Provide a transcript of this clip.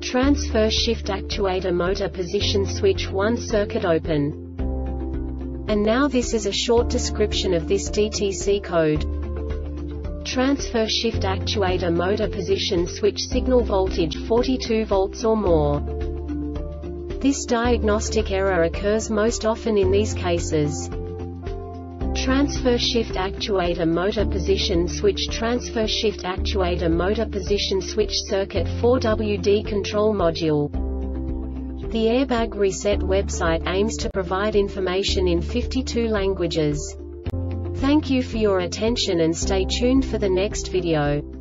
transfer shift actuator motor position switch 1 circuit open. And now this is a short description of this DTC code. Transfer shift actuator motor position switch signal voltage 42 volts or more. This diagnostic error occurs most often in these cases. Transfer shift actuator motor position switch transfer shift actuator motor position switch circuit 4WD control module. The Airbag Reset website aims to provide information in 52 languages. Thank you for your attention and stay tuned for the next video.